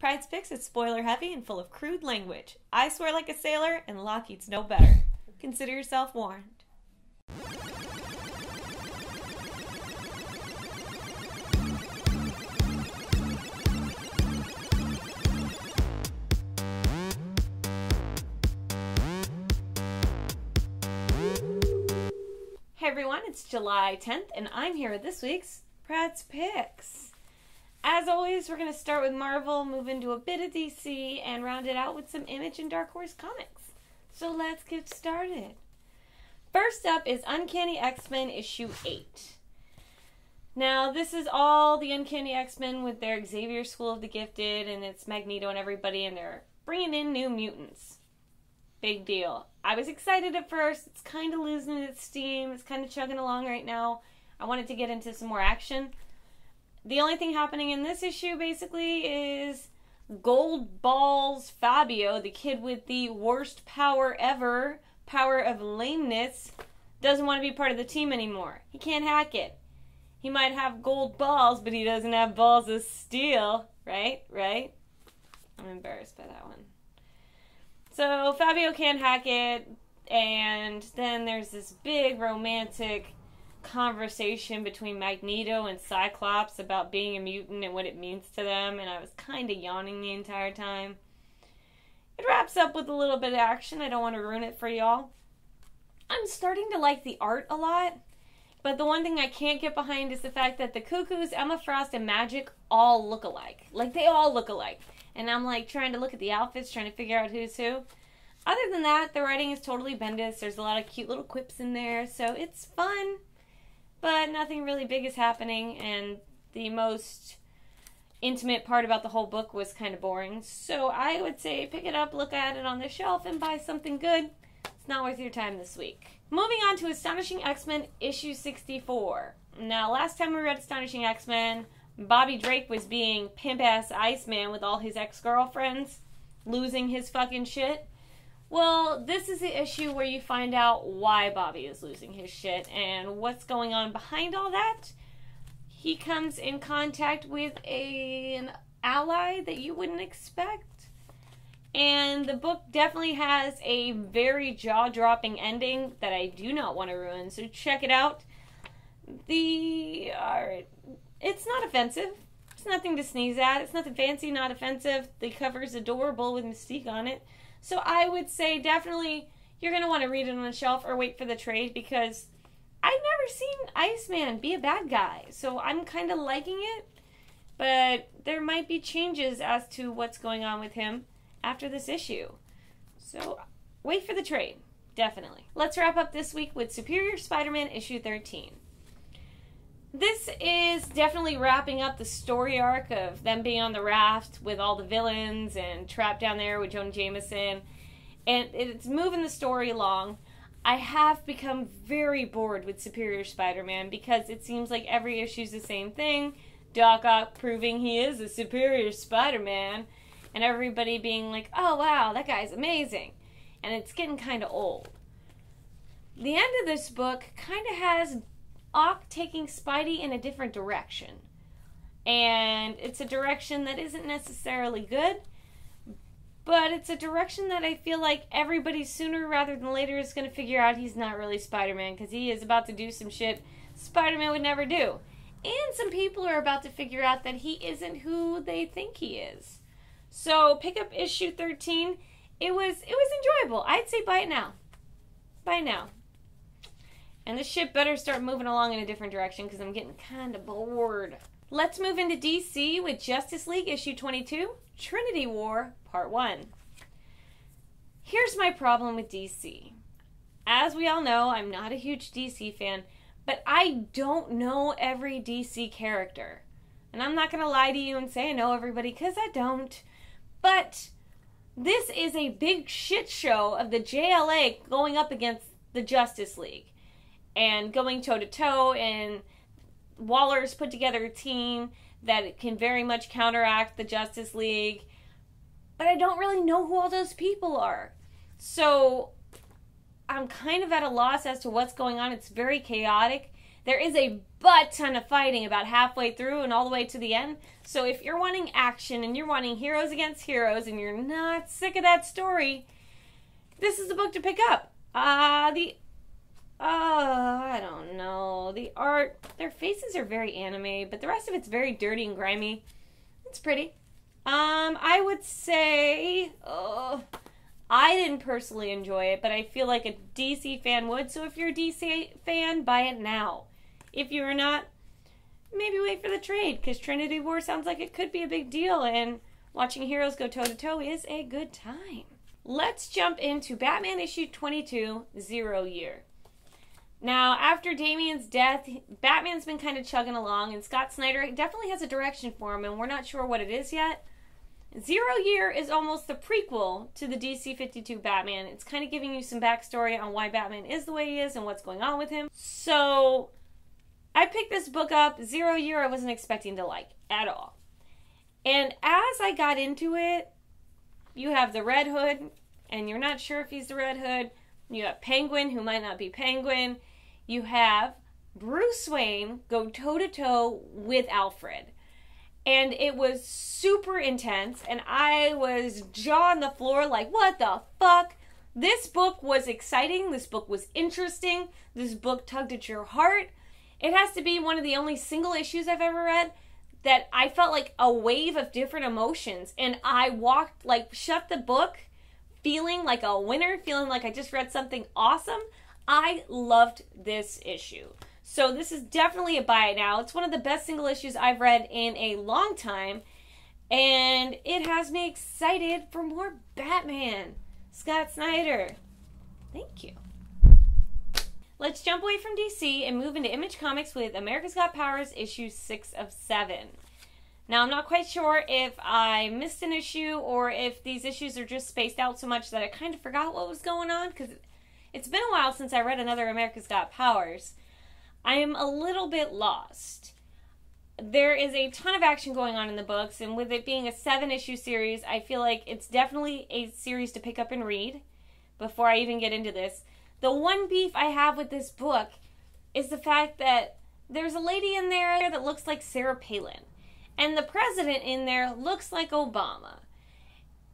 Pryde's Picks is spoiler heavy and full of crude language. I swear like a sailor, and Lockheed's no better. Consider yourself warned. Hey everyone, it's July 10th, and I'm here with this week's Pryde's Picks. As always, we're going to start with Marvel, move into a bit of DC, and round it out with some Image and Dark Horse Comics. So let's get started. First up is Uncanny X-Men issue 8. Now, this is all the Uncanny X-Men with their Xavier School of the Gifted, and it's Magneto and everybody, and they're bringing in new mutants. Big deal. I was excited at first. It's kind of losing its steam. It's kind of chugging along right now. I wanted to get into some more action. The only thing happening in this issue, basically, is Goldballs Fabio, the kid with the worst power ever, power of lameness, doesn't want to be part of the team anymore. He can't hack it. He might have gold balls, but he doesn't have balls of steel. Right? Right? I'm embarrassed by that one. So Fabio can't hack it, and then there's this big romantic conversation between Magneto and Cyclops about being a mutant and what it means to them, and I was kind of yawning the entire time. It wraps up with a little bit of action. I don't want to ruin it for y'all. I'm starting to like the art a lot, but the one thing I can't get behind is the fact that the Cuckoos, Emma Frost, and Magic all look alike. Like, they all look alike. And I'm like trying to look at the outfits, trying to figure out who's who. Other than that, the writing is totally Bendis. There's a lot of cute little quips in there, so it's fun. But nothing really big is happening, and the most intimate part about the whole book was kind of boring. So I would say pick it up, look at it on the shelf, and buy something good. It's not worth your time this week. Moving on to Astonishing X-Men issue 64. Now, last time we read Astonishing X-Men, Bobby Drake was being pimp-ass Iceman with all his ex-girlfriends, losing his fucking shit. Well, this is the issue where you find out why Bobby is losing his shit and what's going on behind all that. He comes in contact with an ally that you wouldn't expect. And the book definitely has a very jaw-dropping ending that I do not want to ruin, so check it out. Alright. It's not offensive. It's nothing to sneeze at. It's nothing fancy, not offensive. The cover's adorable with Mystique on it. So I would say definitely you're going to want to read it on the shelf or wait for the trade, because I've never seen Iceman be a bad guy. So I'm kind of liking it, but there might be changes as to what's going on with him after this issue. So wait for the trade, definitely. Let's wrap up this week with Superior Spider-Man issue 13. This is definitely wrapping up the story arc of them being on the raft with all the villains and trapped down there with John Jameson. And it's moving the story along. I have become very bored with Superior Spider-Man because it seems like every issue's the same thing. Doc Ock proving he is a Superior Spider-Man. And everybody being like, oh wow, that guy's amazing. And it's getting kind of old. The end of this book kind of has Ock taking Spidey in a different direction, and it's a direction that isn't necessarily good, but it's a direction that I feel like everybody sooner rather than later is going to figure out he's not really Spider-Man, because he is about to do some shit Spider-Man would never do, and some people are about to figure out that he isn't who they think he is. So pick up issue 13. It was enjoyable. I'd say buy it now. Buy now. And this ship better start moving along in a different direction, because I'm getting kind of bored. Let's move into DC with Justice League issue 22, Trinity War, part 1. Here's my problem with DC. As we all know, I'm not a huge DC fan, but I don't know every DC character. And I'm not going to lie to you and say I know everybody, because I don't. But this is a big shit show of the JLA going up against the Justice League. And going toe-to-toe, and Waller's put together a team that can very much counteract the Justice League. But I don't really know who all those people are. So I'm kind of at a loss as to what's going on. It's very chaotic. There is a butt ton of fighting about halfway through and all the way to the end. So if you're wanting action and you're wanting heroes against heroes and you're not sick of that story, this is the book to pick up. I don't know. The art, their faces are very anime, but the rest of it's very dirty and grimy. It's pretty. I would say, I didn't personally enjoy it, but I feel like a DC fan would. So if you're a DC fan, buy it now. If you're not, maybe wait for the trade, because Trinity War sounds like it could be a big deal, and watching heroes go toe-to-toe is a good time. Let's jump into Batman issue 22, Zero Year. Now, after Damian's death, Batman's been kind of chugging along, and Scott Snyder definitely has a direction for him, and we're not sure what it is yet. Zero Year is almost the prequel to the DC-52 Batman. It's kind of giving you some backstory on why Batman is the way he is and what's going on with him. So, I picked this book up. Zero Year I wasn't expecting to like at all. And as I got into it, you have the Red Hood, and you're not sure if he's the Red Hood. You have Penguin, who might not be Penguin. You have Bruce Wayne go toe-to-toe with Alfred. And it was super intense, and I was jaw on the floor like, what the fuck? This book was exciting. This book was interesting. This book tugged at your heart. It has to be one of the only single issues I've ever read that I felt like a wave of different emotions, and I walked, like, shut the book feeling like a winner, feeling like I just read something awesome. I loved this issue. So this is definitely a buy now. It's one of the best single issues I've read in a long time. And it has me excited for more Batman. Scott Snyder, thank you. Let's jump away from DC and move into Image Comics with America's Got Powers, issue 6 of 7. Now, I'm not quite sure if I missed an issue or if these issues are just spaced out so much that I kind of forgot what was going on, because it's been a while since I read another America's Got Powers. I am a little bit lost. There is a ton of action going on in the books, and with it being a 7-issue series, I feel like it's definitely a series to pick up and read before I even get into this. The one beef I have with this book is the fact that there's a lady in there that looks like Sarah Palin, and the president in there looks like Obama.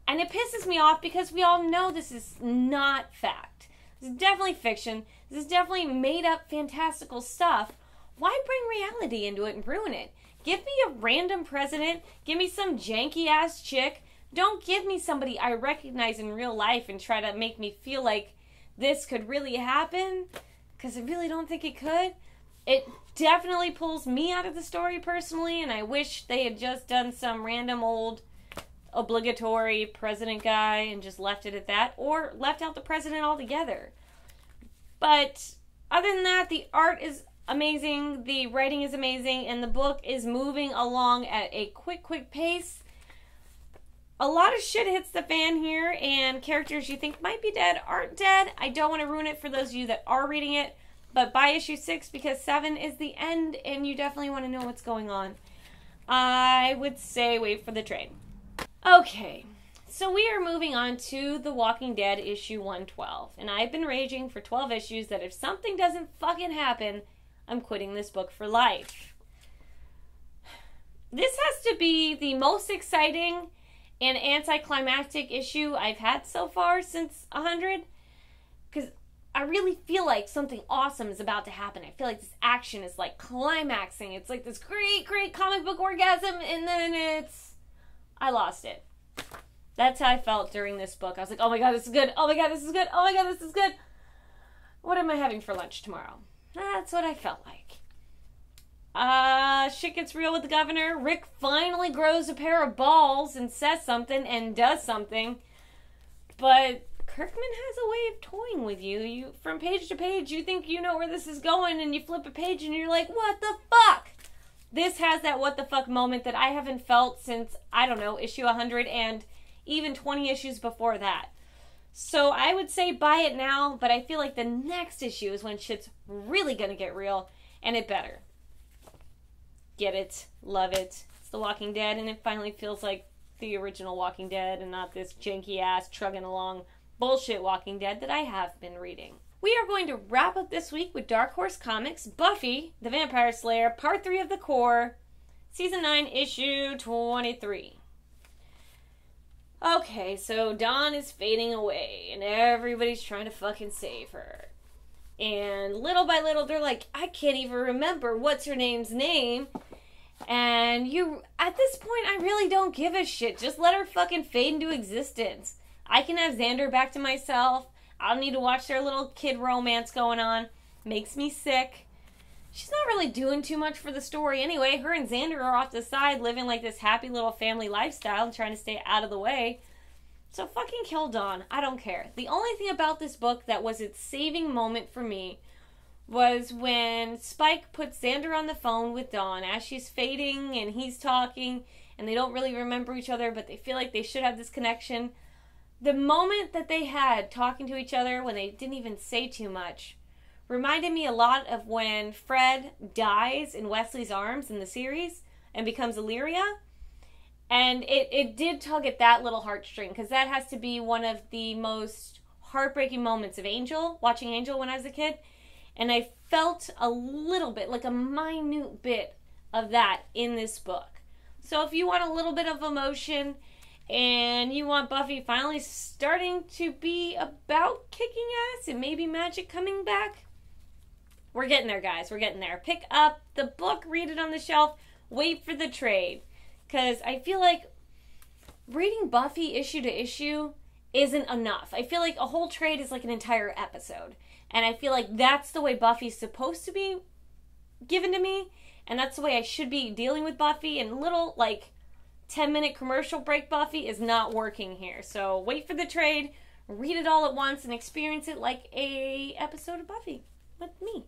And it pisses me off because we all know this is not fact. This is definitely fiction. This is definitely made-up fantastical stuff. Why bring reality into it and ruin it? Give me a random president. Give me some janky-ass chick. Don't give me somebody I recognize in real life and try to make me feel like this could really happen, because I really don't think it could. It definitely pulls me out of the story personally, and I wish they had just done some random old obligatory president guy and just left it at that, or left out the president altogether. But other than that, the art is amazing, the writing is amazing, and the book is moving along at a quick pace. A lot of shit hits the fan here, and characters you think might be dead aren't dead. I don't want to ruin it for those of you that are reading it, but buy issue 6 because 7 is the end, and you definitely want to know what's going on. I would say wait for the trade. Okay, so we are moving on to The Walking Dead issue 112, and I've been raging for 12 issues that if something doesn't fucking happen, I'm quitting this book for life. This has to be the most exciting and anticlimactic issue I've had so far since 100, because I really feel like something awesome is about to happen. I feel like this action is like climaxing. It's like this great comic book orgasm, and then I lost it. That's how I felt during this book. I was like, oh my god, this is good. Oh my god, this is good. Oh my god, this is good. What am I having for lunch tomorrow? That's what I felt like. Shit gets real with the governor. Rick finally grows a pair of balls and says something and does something. But Kirkman has a way of toying with you. From page to page, you think you know where this is going, and you flip a page and you're like, what the fuck? This has that what the fuck moment that I haven't felt since, I don't know, issue 100 and even 20 issues before that. So I would say buy it now, but I feel like the next issue is when shit's really gonna get real, and it better. Get it. Love it. It's The Walking Dead, and it finally feels like the original Walking Dead and not this janky ass, trugging along bullshit Walking Dead that I have been reading. We are going to wrap up this week with Dark Horse Comics, Buffy the Vampire Slayer, Part 3 of the Core, Season 9, Issue 23. Okay, so Dawn is fading away, and everybody's trying to fucking save her. And little by little, they're like, I can't even remember what's her name's name. And you, at this point, I really don't give a shit. Just let her fucking fade into existence. I can have Xander back to myself. I don't need to watch their little kid romance going on. Makes me sick. She's not really doing too much for the story anyway. Her and Xander are off the side living like this happy little family lifestyle and trying to stay out of the way. So fucking kill Dawn. I don't care. The only thing about this book that was its saving moment for me was when Spike puts Xander on the phone with Dawn as she's fading and he's talking and they don't really remember each other, but they feel like they should have this connection. The moment that they had talking to each other when they didn't even say too much reminded me a lot of when Fred dies in Wesley's arms in the series and becomes Illyria. And it did tug at that little heartstring, because that has to be one of the most heartbreaking moments of Angel, watching Angel when I was a kid. And I felt a little bit, like a minute bit of that in this book. So if you want a little bit of emotion and you want Buffy finally starting to be about kicking ass and maybe magic coming back, we're getting there, guys. We're getting there. Pick up the book, read it on the shelf, wait for the trade. Because I feel like reading Buffy issue to issue isn't enough. I feel like a whole trade is like an entire episode. And I feel like that's the way Buffy's supposed to be given to me. And that's the way I should be dealing with Buffy. And little, like, 10-minute commercial break Buffy is not working here. So wait for the trade, read it all at once, and experience it like a episode of Buffy with me.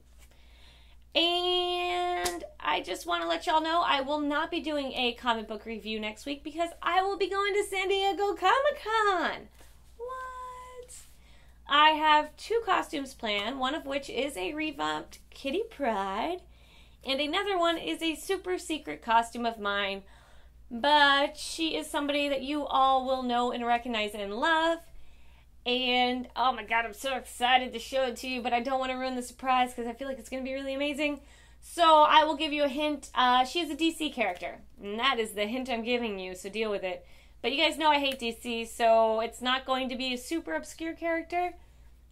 And I just want to let y'all know I will not be doing a comic book review next week because I will be going to San Diego Comic-Con. What? I have two costumes planned, one of which is a revamped Kitty Pryde, and another one is a super secret costume of mine. But she is somebody that you all will know and recognize and love. And, oh my god, I'm so excited to show it to you, but I don't want to ruin the surprise because I feel like it's going to be really amazing. So I will give you a hint. She is a DC character, and that is the hint I'm giving you, so deal with it. But you guys know I hate DC, so it's not going to be a super obscure character,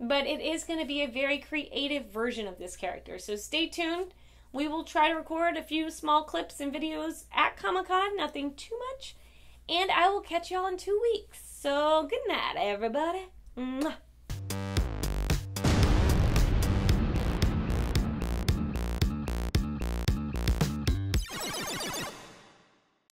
but it is going to be a very creative version of this character. So stay tuned. We will try to record a few small clips and videos at Comic-Con, nothing too much. And I will catch y'all in 2 weeks. So good night, everybody. Mwah.